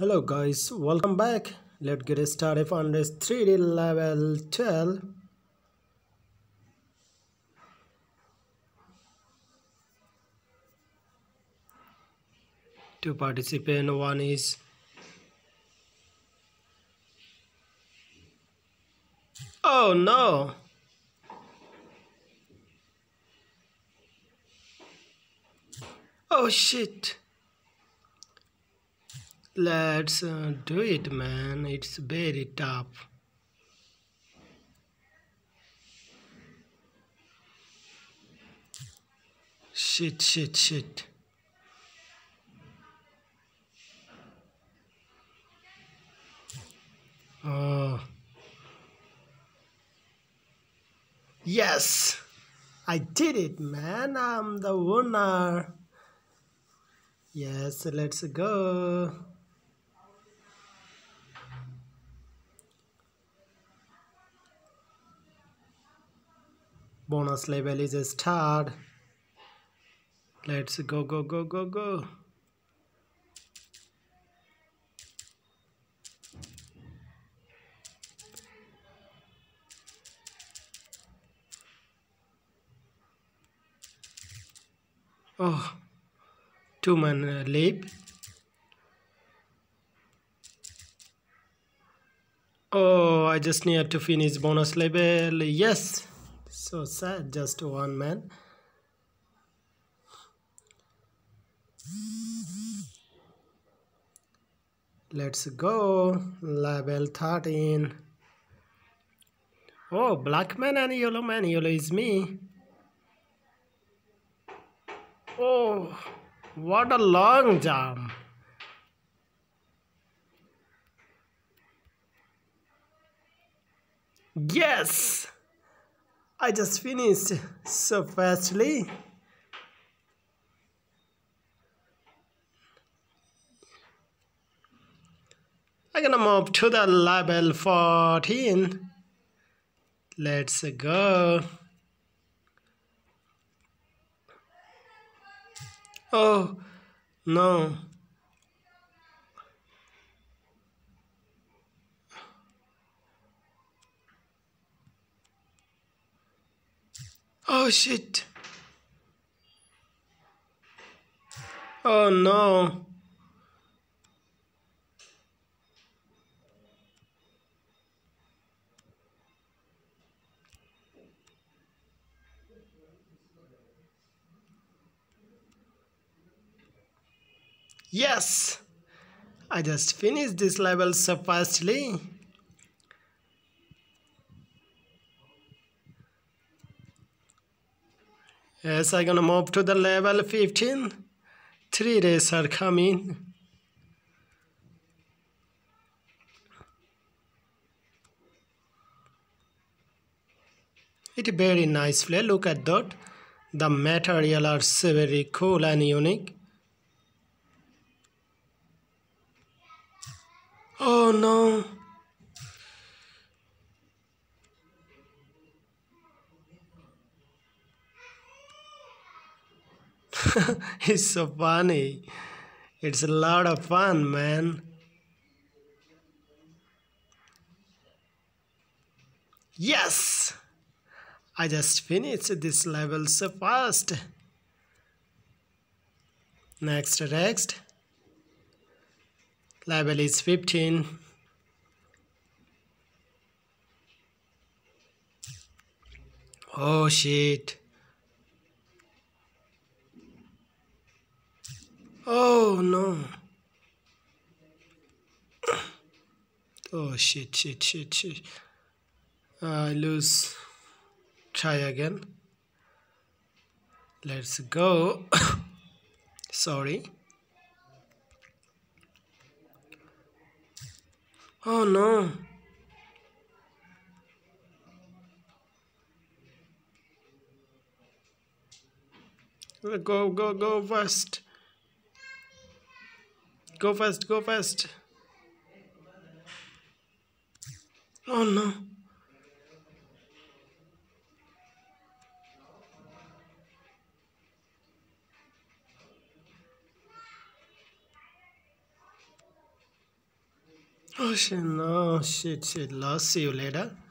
Hello guys, welcome back. Let's get started on this 3D level 12. Two participants, one is oh no. Oh shit. Let's do it, man. It's very tough. Shit. Oh. Yes, I did it, man. I'm the winner. Yes, let's go. Bonus level is started. Let's go. Oh, two-man leap. Oh, I just need to finish bonus level. Yes. So sad, just one man. Let's go. Level 13. Oh, black man. Yellow is me. Oh, what a long jump. Yes! I just finished so fastly. I'm gonna move to the level 14. Let's go. Oh no. Oh shit. Oh no. Yes, I just finished this level so fastly. Yes, I'm gonna move to the level 15. 3 races are coming. It's very nice play. Look at that. The material are very cool and unique. Oh no. It's so funny. It's a lot of fun, man. Yes! I just finished this level so fast. Next. Level is 15. Oh shit. Oh no. Oh shit. I lose. Try again. Let's go. Sorry. Oh no. Go first. Go fast. Oh no. Oh shit, no, shit, shit, lost. See you later.